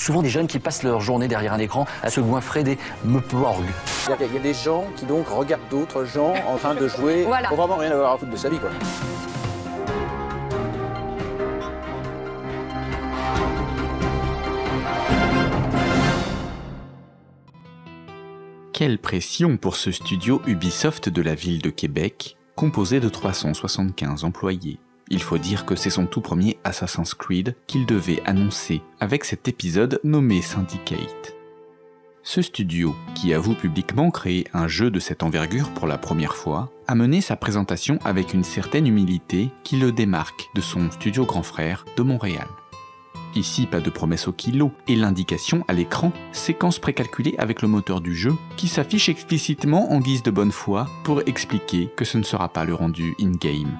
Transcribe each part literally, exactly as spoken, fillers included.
souvent des jeunes qui passent leur journée derrière un écran à se goinfrer des meporgues. Il y a des gens qui donc regardent d'autres gens en train de jouer, voilà. Pour vraiment rien avoir à foutre de sa vie, quoi. Quelle pression pour ce studio Ubisoft de la ville de Québec, composé de trois cent soixante-quinze employés. Il faut dire que c'est son tout premier Assassin's Creed qu'il devait annoncer avec cet épisode nommé Syndicate. Ce studio, qui avoue publiquement créer un jeu de cette envergure pour la première fois, a mené sa présentation avec une certaine humilité qui le démarque de son studio grand frère de Montréal. Ici, pas de promesse au kilo, et l'indication à l'écran, séquence précalculée avec le moteur du jeu, qui s'affiche explicitement en guise de bonne foi pour expliquer que ce ne sera pas le rendu in-game.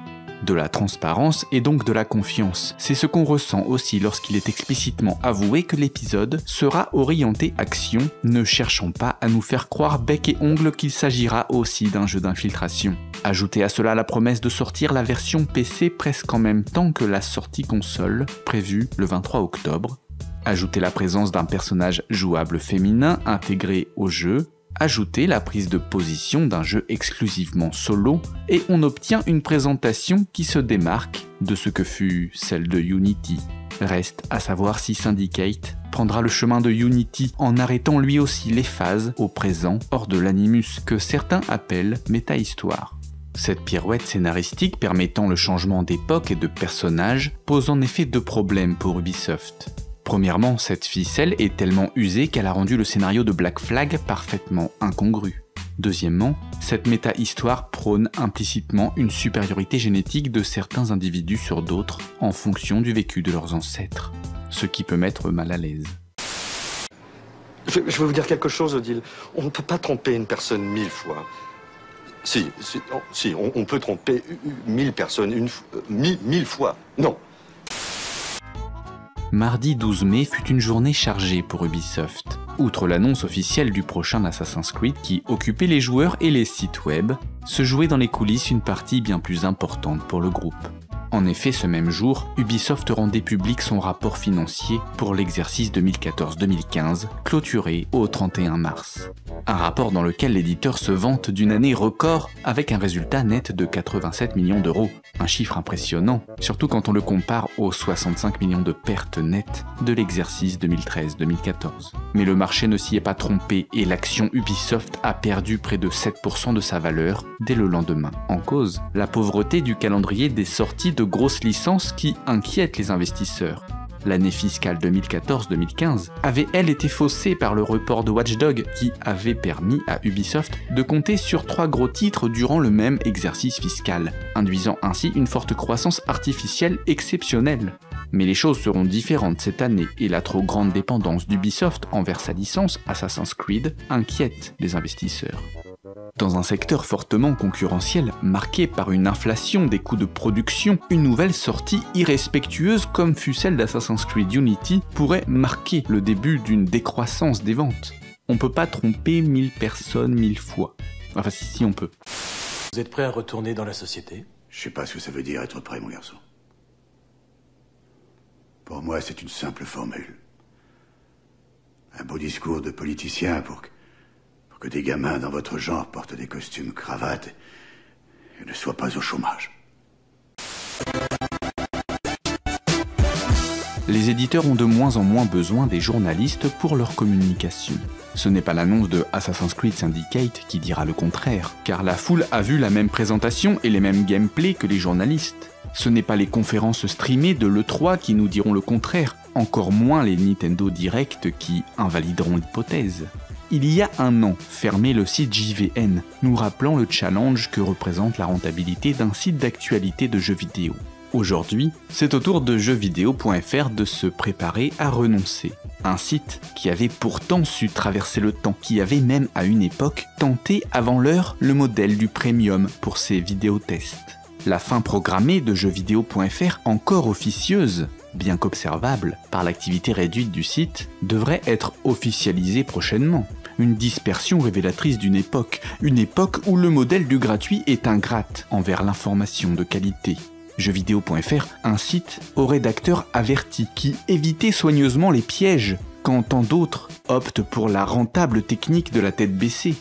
De la transparence et donc de la confiance, c'est ce qu'on ressent aussi lorsqu'il est explicitement avoué que l'épisode sera orienté action, ne cherchant pas à nous faire croire bec et ongle qu'il s'agira aussi d'un jeu d'infiltration. Ajoutez à cela la promesse de sortir la version P C presque en même temps que la sortie console, prévue le vingt-trois octobre. Ajoutez la présence d'un personnage jouable féminin intégré au jeu. Ajoutez la prise de position d'un jeu exclusivement solo et on obtient une présentation qui se démarque de ce que fut celle de Unity. Reste à savoir si Syndicate prendra le chemin de Unity en arrêtant lui aussi les phases au présent hors de l'animus que certains appellent méta-histoire. Cette pirouette scénaristique permettant le changement d'époque et de personnages pose en effet deux problèmes pour Ubisoft. Premièrement, cette ficelle est tellement usée qu'elle a rendu le scénario de Black Flag parfaitement incongru. Deuxièmement, cette méta-histoire prône implicitement une supériorité génétique de certains individus sur d'autres en fonction du vécu de leurs ancêtres, ce qui peut mettre mal à l'aise. Je, je veux vous dire quelque chose, Odile. On ne peut pas tromper une personne mille fois. Si, si, on, si, on, on peut tromper mille personnes une, euh, mille, mille fois. Non. Mardi douze mai fut une journée chargée pour Ubisoft. Outre l'annonce officielle du prochain Assassin's Creed qui occupait les joueurs et les sites web, se jouait dans les coulisses une partie bien plus importante pour le groupe. En effet, ce même jour, Ubisoft rendait public son rapport financier pour l'exercice deux mille quatorze deux mille quinze, clôturé au trente et un mars. Un rapport dans lequel l'éditeur se vante d'une année record avec un résultat net de quatre-vingt-sept millions d'euros, un chiffre impressionnant, surtout quand on le compare aux soixante-cinq millions de pertes nettes de l'exercice deux mille treize deux mille quatorze. Mais le marché ne s'y est pas trompé et l'action Ubisoft a perdu près de sept pour cent de sa valeur dès le lendemain. En cause, la pauvreté du calendrier des sorties de de grosses licences qui inquiètent les investisseurs. L'année fiscale deux mille quatorze deux mille quinze avait elle été faussée par le report de Watchdog qui avait permis à Ubisoft de compter sur trois gros titres durant le même exercice fiscal, induisant ainsi une forte croissance artificielle exceptionnelle. Mais les choses seront différentes cette année et la trop grande dépendance d'Ubisoft envers sa licence Assassin's Creed inquiète les investisseurs. Dans un secteur fortement concurrentiel, marqué par une inflation des coûts de production, une nouvelle sortie irrespectueuse comme fut celle d'Assassin's Creed Unity pourrait marquer le début d'une décroissance des ventes. On peut pas tromper mille personnes mille fois. Enfin si, si on peut. Vous êtes prêt à retourner dans la société? Je sais pas ce que ça veut dire être prêt, mon garçon. Pour moi, c'est une simple formule. Un beau discours de politicien pour que... que des gamins dans votre genre portent des costumes cravates et ne soient pas au chômage. Les éditeurs ont de moins en moins besoin des journalistes pour leur communication. Ce n'est pas l'annonce de Assassin's Creed Syndicate qui dira le contraire, car la foule a vu la même présentation et les mêmes gameplays que les journalistes. Ce n'est pas les conférences streamées de l'E trois qui nous diront le contraire, encore moins les Nintendo Direct qui invalideront l'hypothèse. Il y a un an, fermait le site J V N, nous rappelant le challenge que représente la rentabilité d'un site d'actualité de jeux vidéo. Aujourd'hui, c'est au tour de jeux vidéo point F R de se préparer à renoncer. Un site qui avait pourtant su traverser le temps, qui avait même à une époque tenté avant l'heure le modèle du premium pour ses vidéotests. La fin programmée de jeux vidéo point F R, encore officieuse, bien qu'observable par l'activité réduite du site, devrait être officialisée prochainement. Une dispersion révélatrice d'une époque, une époque où le modèle du gratuit est ingrate envers l'information de qualité. jeux vidéo point F R, un site aux rédacteurs avertis qui évitaient soigneusement les pièges quand tant d'autres optent pour la rentable technique de la tête baissée.